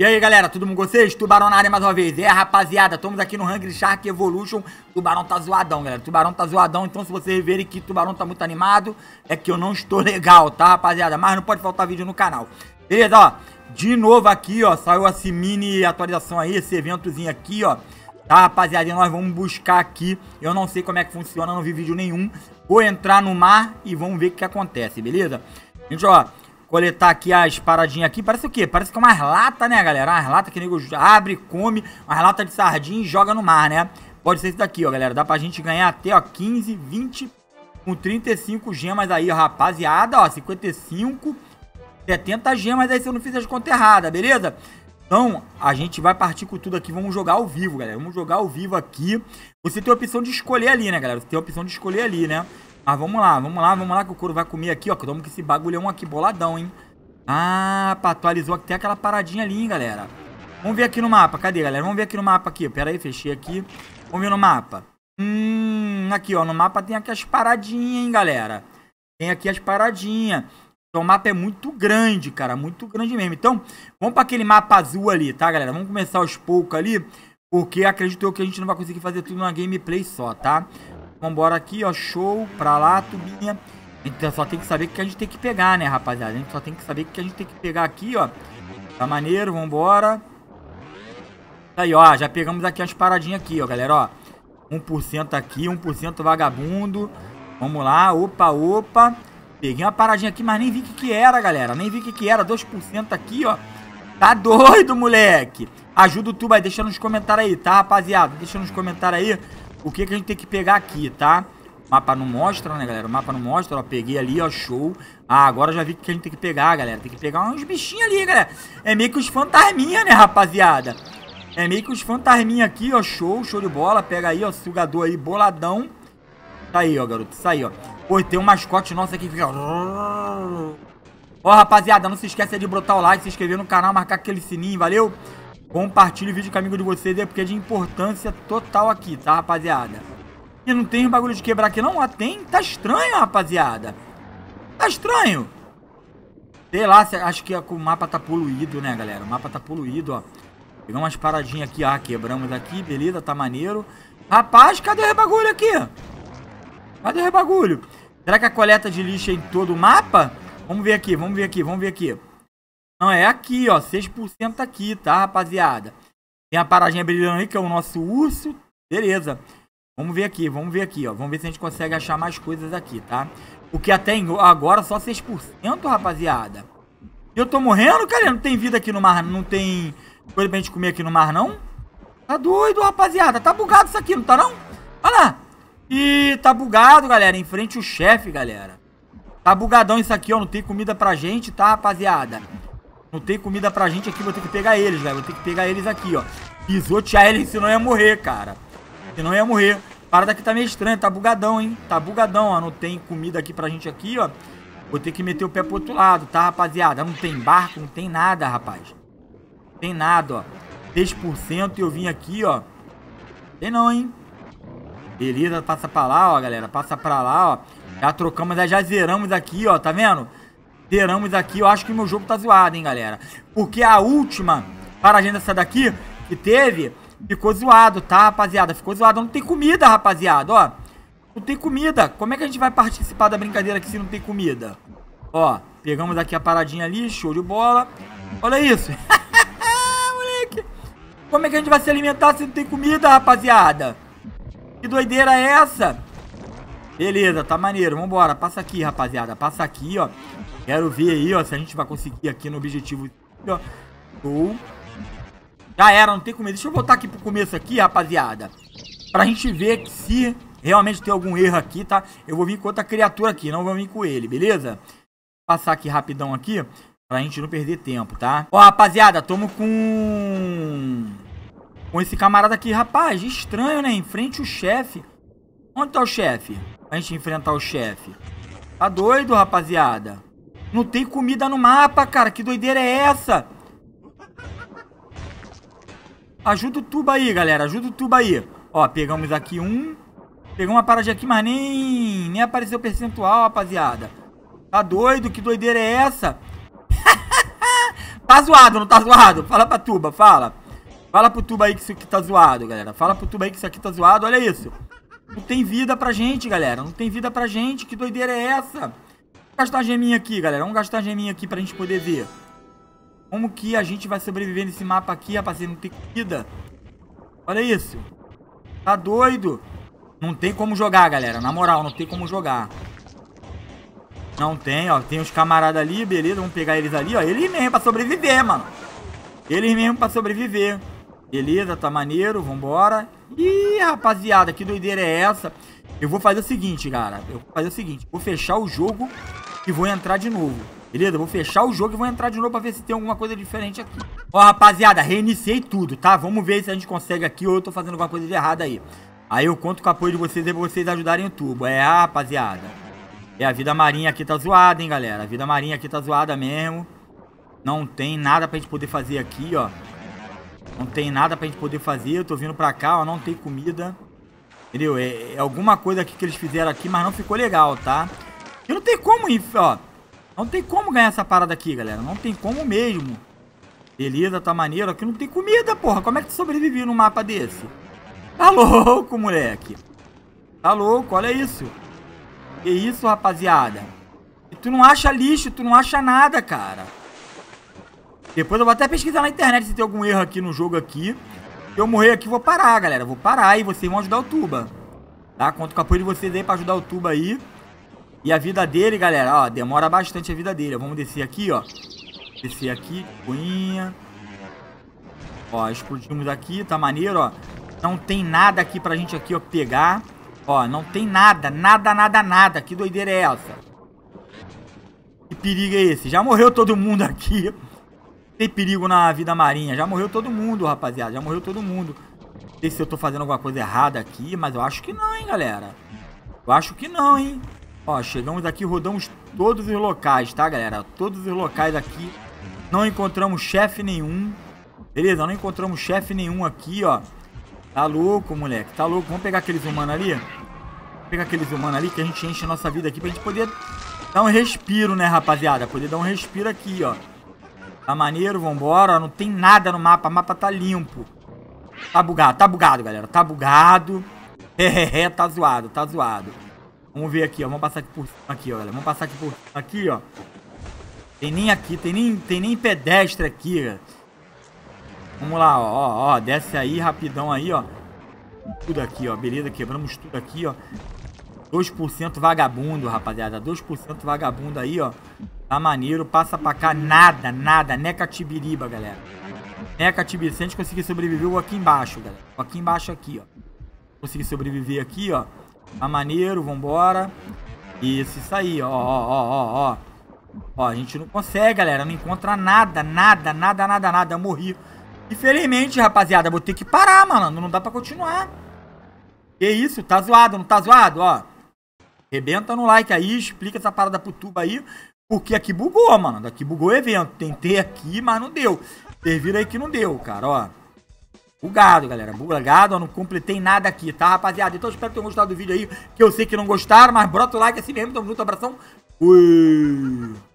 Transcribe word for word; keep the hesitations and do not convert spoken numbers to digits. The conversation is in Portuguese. E aí galera, tudo bom com vocês? Tubarão na área mais uma vez. É rapaziada, estamos aqui no Hungry Shark Evolution. Tubarão tá zoadão, galera, tubarão tá zoadão. Então se vocês verem que tubarão tá muito animado, é que eu não estou legal, tá rapaziada? Mas não pode faltar vídeo no canal. Beleza, ó, de novo aqui, ó, saiu essa mini atualização aí, esse eventozinho aqui, ó. Tá rapaziada, e nós vamos buscar aqui. Eu não sei como é que funciona, não vi vídeo nenhum. Vou entrar no mar e vamos ver o que acontece, beleza? Gente, ó, coletar aqui as paradinhas aqui. Parece o quê? Parece que é umas latas, né, galera? Umas latas que o nego abre, come. Umas latas de sardinha e joga no mar, né? Pode ser isso daqui, ó, galera. Dá pra gente ganhar até, ó, quinze, vinte, com trinta e cinco gemas aí, ó, rapaziada. Ó, cinquenta e cinco, setenta gemas aí se eu não fiz as contas erradas, beleza? Então, a gente vai partir com tudo aqui. Vamos jogar ao vivo, galera. Vamos jogar ao vivo aqui. Você tem a opção de escolher ali, né, galera? Você tem a opção de escolher ali, né? Mas vamos lá, vamos lá, vamos lá que o couro vai comer aqui, ó. Que toma que esse bagulhão aqui boladão, hein? Ah, pá, atualizou até aquela paradinha ali, hein, galera? Vamos ver aqui no mapa. Cadê, galera? Vamos ver aqui no mapa aqui. Pera aí, fechei aqui. Vamos ver no mapa. Hum, aqui, ó. No mapa tem aqui as paradinhas, hein, galera? Tem aqui as paradinhas. Então o mapa é muito grande, cara. Muito grande mesmo. Então, vamos pra aquele mapa azul ali, tá, galera? Vamos começar aos poucos ali, porque acredito eu que a gente não vai conseguir fazer tudo numa gameplay só, tá? Vambora aqui, ó, show, pra lá, tubinha. A gente só tem que saber o que a gente tem que pegar, né, rapaziada? A gente só tem que saber o que a gente tem que pegar aqui, ó. Tá maneiro, vambora. Aí, ó, já pegamos aqui as paradinhas aqui, ó, galera, ó. um por cento aqui, um por cento vagabundo. Vamos lá, opa, opa. Peguei uma paradinha aqui, mas nem vi o que que era, galera. Nem vi o que que era, dois por cento aqui, ó. Tá doido, moleque. Ajuda o tubo aí, deixa nos comentários aí, tá, rapaziada? Deixa nos comentários aí o que que a gente tem que pegar aqui, tá? O mapa não mostra, né, galera? O mapa não mostra, ó. Peguei ali, ó, show. Ah, agora já vi o que a gente tem que pegar, galera. Tem que pegar uns bichinhos ali, galera. É meio que os fantasminha, né, rapaziada? É meio que os fantasminha aqui, ó, show. Show de bola. Pega aí, ó, sugador aí, boladão. Tá aí, ó, garoto. Isso aí, ó. Pô, tem um mascote nosso aqui que fica... Ó, rapaziada, não se esqueça de botar o like, se inscrever no canal, marcar aquele sininho, valeu? Compartilhe o vídeo com o amigo de vocês aí, porque é de importância total aqui, tá, rapaziada? E não tem bagulho de quebrar aqui, não? Ah, tem? Tá estranho, rapaziada. Tá estranho. Sei lá, acho que o mapa tá poluído, né, galera? O mapa tá poluído, ó. Pegamos umas paradinhas aqui, ah, quebramos aqui, beleza, tá maneiro. Rapaz, cadê o bagulho aqui? Cadê o bagulho? Será que a coleta de lixo é em todo o mapa? Vamos ver aqui, vamos ver aqui, vamos ver aqui. Não, é aqui, ó, seis por cento aqui, tá, rapaziada? Tem a paradinha brilhando aí, que é o nosso urso. Beleza. Vamos ver aqui, vamos ver aqui, ó. Vamos ver se a gente consegue achar mais coisas aqui, tá? Porque até agora só seis por cento, rapaziada. Eu tô morrendo, cara? Não tem vida aqui no mar, não tem coisa pra gente comer aqui no mar, não? Tá doido, rapaziada. Tá bugado isso aqui, não tá, não? Olha lá. Ih, tá bugado, galera. Em frente o chefe, galera. Tá bugadão isso aqui, ó. Não tem comida pra gente, tá, rapaziada? Não tem comida pra gente aqui, vou ter que pegar eles, velho. Vou ter que pegar eles aqui, ó. Pisotear eles, senão ia morrer, cara. Senão ia morrer. Parada aqui tá meio estranha, tá bugadão, hein? Tá bugadão, ó. Não tem comida aqui pra gente aqui, ó. Vou ter que meter o pé pro outro lado, tá, rapaziada? Não tem barco, não tem nada, rapaz. Não tem nada, ó. seis por cento e eu vim aqui, ó. Tem não, hein? Beleza, passa pra lá, ó, galera. Passa pra lá, ó. Já trocamos, já zeramos aqui, ó. Tá vendo? Teramos aqui, eu acho que meu jogo tá zoado, hein, galera. Porque a última paradinha dessa daqui que teve, ficou zoado, tá, rapaziada? Ficou zoado, não tem comida, rapaziada, ó. Não tem comida, como é que a gente vai participar da brincadeira aqui se não tem comida? Ó, pegamos aqui a paradinha ali, show de bola. Olha isso. Moleque, como é que a gente vai se alimentar se não tem comida, rapaziada? Que doideira é essa? Beleza, tá maneiro, vambora. Passa aqui, rapaziada, passa aqui, ó. Quero ver aí, ó, se a gente vai conseguir aqui no objetivo, ó. Show. Já era, não tem comida. Deixa eu voltar aqui pro começo aqui, rapaziada, pra gente ver se realmente tem algum erro aqui, tá? Eu vou vir com outra criatura aqui, não vou vir com ele, beleza? Passar aqui rapidão aqui, pra gente não perder tempo, tá? Ó, rapaziada, tamo com... com esse camarada aqui, rapaz. Estranho, né? Em frente o chefe. Onde tá o chefe? Pra gente enfrentar o chefe. Tá doido, rapaziada? Não tem comida no mapa, cara. Que doideira é essa? Ajuda o tubo aí, galera. Ajuda o tubo aí. Ó, pegamos aqui um. Pegamos uma paradinha aqui, mas nem... nem apareceu percentual, rapaziada. Tá doido? Que doideira é essa? Tá zoado, não tá zoado? Fala pra tuba, fala. Fala pro tuba aí que isso aqui tá zoado, galera. Fala pro tuba aí que isso aqui tá zoado, olha isso. Não tem vida pra gente, galera. Não tem vida pra gente, que doideira é essa? Vamos gastar a geminha aqui, galera. Vamos gastar a geminha aqui pra gente poder ver como que a gente vai sobreviver nesse mapa aqui, rapaziada. Não tem vida. Olha isso. Tá doido. Não tem como jogar, galera. Na moral, não tem como jogar. Não tem, ó. Tem os camaradas ali, beleza. Vamos pegar eles ali, ó. Eles mesmo pra sobreviver, mano. Eles mesmo pra sobreviver. Beleza, tá maneiro, vambora. Ih, rapaziada, que doideira é essa? Eu vou fazer o seguinte, cara. Eu vou fazer o seguinte, vou fechar o jogo e vou entrar de novo, beleza? Vou fechar o jogo e vou entrar de novo pra ver se tem alguma coisa diferente aqui. Ó, rapaziada, reiniciei tudo, tá? Vamos ver se a gente consegue aqui ou eu tô fazendo alguma coisa de errada aí. Aí eu conto com o apoio de vocês aí pra vocês ajudarem o tubo. É, rapaziada. É, a vida marinha aqui tá zoada, hein, galera. A vida marinha aqui tá zoada mesmo. Não tem nada pra gente poder fazer aqui, ó. Não tem nada pra gente poder fazer. Eu tô vindo pra cá, ó, não tem comida. Entendeu? É, é alguma coisa aqui que eles fizeram aqui, mas não ficou legal, tá? E não tem como ir, ó. Não tem como ganhar essa parada aqui, galera. Não tem como mesmo. Beleza, tá maneiro. Aqui não tem comida, porra. Como é que tu sobrevive num mapa desse? Tá louco, moleque. Tá louco, olha isso. Que isso, rapaziada. E tu não acha lixo, tu não acha nada, cara. Depois eu vou até pesquisar na internet se tem algum erro aqui no jogo aqui. Se eu morrer aqui, vou parar, galera. Vou parar e vocês vão ajudar o tuba. Tá? Conto com o apoio de vocês aí pra ajudar o tuba aí. E a vida dele, galera, ó, demora bastante a vida dele. Vamos descer aqui, ó. Descer aqui, coinha. Ó, explodimos aqui, tá maneiro, ó. Não tem nada aqui pra gente aqui, ó, pegar. Ó, não tem nada, nada, nada, nada. Que doideira é essa? Que perigo é esse? Já morreu todo mundo aqui. Tem perigo na vida marinha. Já morreu todo mundo, rapaziada. Já morreu todo mundo. Não sei se eu tô fazendo alguma coisa errada aqui, mas eu acho que não, hein, galera. Eu acho que não, hein. Ó, chegamos aqui, rodamos todos os locais, tá, galera? Todos os locais aqui. Não encontramos chefe nenhum. Beleza, não encontramos chefe nenhum aqui, ó. Tá louco, moleque. Tá louco. Vamos pegar aqueles humanos ali. Vamos pegar aqueles humanos ali que a gente enche a nossa vida aqui pra gente poder dar um respiro, né, rapaziada? Poder dar um respiro aqui, ó. Tá maneiro, vambora. Não tem nada no mapa. O mapa tá limpo. Tá bugado, tá bugado, galera. Tá bugado. É, tá zoado, tá zoado. Vamos ver aqui, ó. Vamos passar aqui por cima aqui, ó, galera. Vamos passar aqui por cima aqui, ó. Tem nem aqui, tem nem, tem nem pedestre aqui, galera. Vamos lá, ó, ó, ó. Desce aí, rapidão aí, ó. Tudo aqui, ó. Beleza, quebramos tudo aqui, ó. dois por cento vagabundo, rapaziada. dois por cento vagabundo aí, ó. Tá maneiro, passa pra cá, nada, nada, neca tibiriba, galera. Neca tibiriba, se a gente conseguir sobreviver, eu vou aqui embaixo, galera. Vou aqui embaixo aqui, ó. Consegui sobreviver aqui, ó. Tá maneiro, vambora. Isso, isso aí, ó, ó, ó, ó, ó. Ó, a gente não consegue, galera, não encontra nada, nada, nada, nada, nada, eu morri. Infelizmente, rapaziada, vou ter que parar, mano, não dá pra continuar. Que isso, tá zoado, não tá zoado, ó. Rebenta no like aí, explica essa parada pro tuba aí. Porque aqui bugou, mano. Daqui bugou o evento. Tentei aqui, mas não deu. Vocês viram aí que não deu, cara, ó. Bugado, galera. Bugado, ó. Não completei nada aqui, tá, rapaziada? Então, espero que tenham gostado do vídeo aí. Que eu sei que não gostaram, mas brota o like assim mesmo. Tamo junto, abração. Ui.